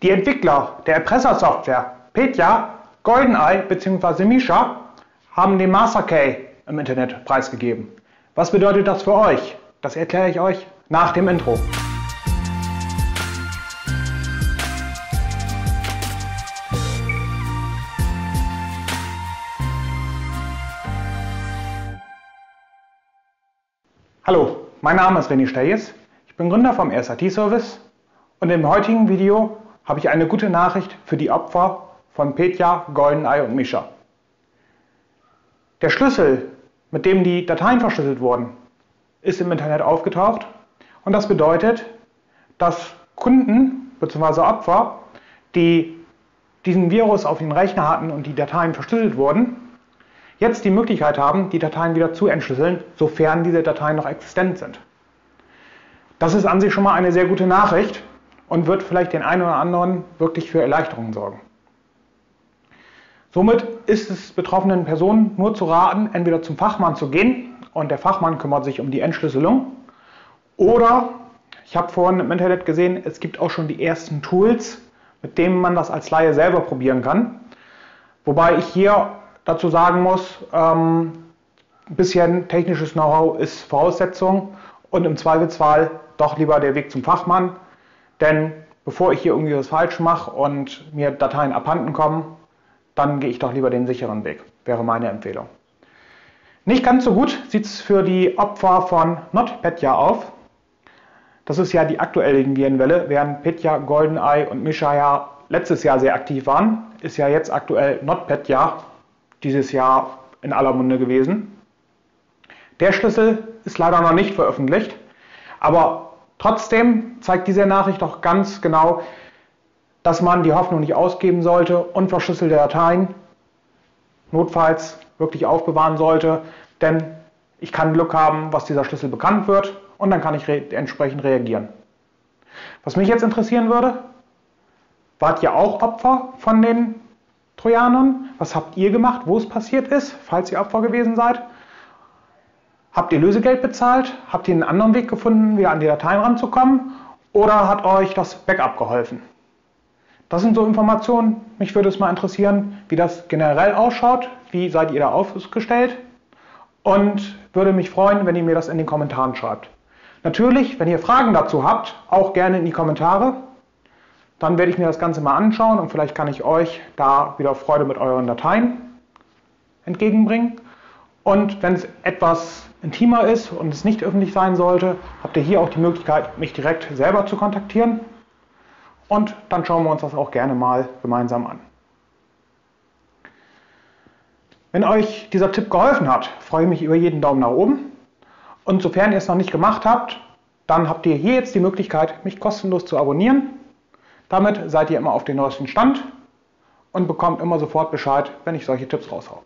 Die Entwickler der Erpressersoftware Petya, Goldeneye bzw. Mischa haben den Master Key im Internet preisgegeben. Was bedeutet das für euch? Das erkläre ich euch nach dem Intro. Hallo, mein Name ist René Steljes, ich bin Gründer vom RS IT-Service und im heutigen Video habe ich eine gute Nachricht für die Opfer von Petya, Goldeneye und Mischa. Der Schlüssel, mit dem die Dateien verschlüsselt wurden, ist im Internet aufgetaucht und das bedeutet, dass Kunden bzw. Opfer, die diesen Virus auf den Rechner hatten und die Dateien verschlüsselt wurden, jetzt die Möglichkeit haben, die Dateien wieder zu entschlüsseln, sofern diese Dateien noch existent sind. Das ist an sich schon mal eine sehr gute Nachricht und wird vielleicht den einen oder anderen wirklich für Erleichterung sorgen. Somit ist es betroffenen Personen nur zu raten, entweder zum Fachmann zu gehen und der Fachmann kümmert sich um die Entschlüsselung oder, ich habe vorhin im Internet gesehen, es gibt auch schon die ersten Tools, mit denen man das als Laie selber probieren kann, wobei ich hier dazu sagen muss, ein bisschen technisches Know-how ist Voraussetzung und im Zweifelsfall doch lieber der Weg zum Fachmann, denn bevor ich hier irgendwie was falsch mache und mir Dateien abhanden kommen, dann gehe ich doch lieber den sicheren Weg, wäre meine Empfehlung. Nicht ganz so gut sieht es für die Opfer von NotPetya auf. Das ist ja die aktuelle Virenwelle, während Petya, Goldeneye und Mischa ja letztes Jahr sehr aktiv waren, ist ja jetzt aktuell NotPetya dieses Jahr in aller Munde gewesen. Der Schlüssel ist leider noch nicht veröffentlicht, aber trotzdem zeigt diese Nachricht doch ganz genau, dass man die Hoffnung nicht ausgeben sollte und verschlüsselte Dateien notfalls wirklich aufbewahren sollte, denn ich kann Glück haben, was dieser Schlüssel bekannt wird und dann kann ich entsprechend reagieren. Was mich jetzt interessieren würde, wart ihr auch Opfer von den Trojanern? Was habt ihr gemacht, wo es passiert ist, falls ihr Opfer gewesen seid? Habt ihr Lösegeld bezahlt? Habt ihr einen anderen Weg gefunden, wieder an die Dateien ranzukommen? Oder hat euch das Backup geholfen? Das sind so Informationen. Mich würde es mal interessieren, wie das generell ausschaut. Wie seid ihr da aufgestellt? Und würde mich freuen, wenn ihr mir das in den Kommentaren schreibt. Natürlich, wenn ihr Fragen dazu habt, auch gerne in die Kommentare. Dann werde ich mir das Ganze mal anschauen und vielleicht kann ich euch da wieder Freude mit euren Dateien entgegenbringen. Und wenn es etwas intimer ist und es nicht öffentlich sein sollte, habt ihr hier auch die Möglichkeit, mich direkt selber zu kontaktieren. Und dann schauen wir uns das auch gerne mal gemeinsam an. Wenn euch dieser Tipp geholfen hat, freue ich mich über jeden Daumen nach oben. Und sofern ihr es noch nicht gemacht habt, dann habt ihr hier jetzt die Möglichkeit, mich kostenlos zu abonnieren. Damit seid ihr immer auf den neuesten Stand und bekommt immer sofort Bescheid, wenn ich solche Tipps raushaue.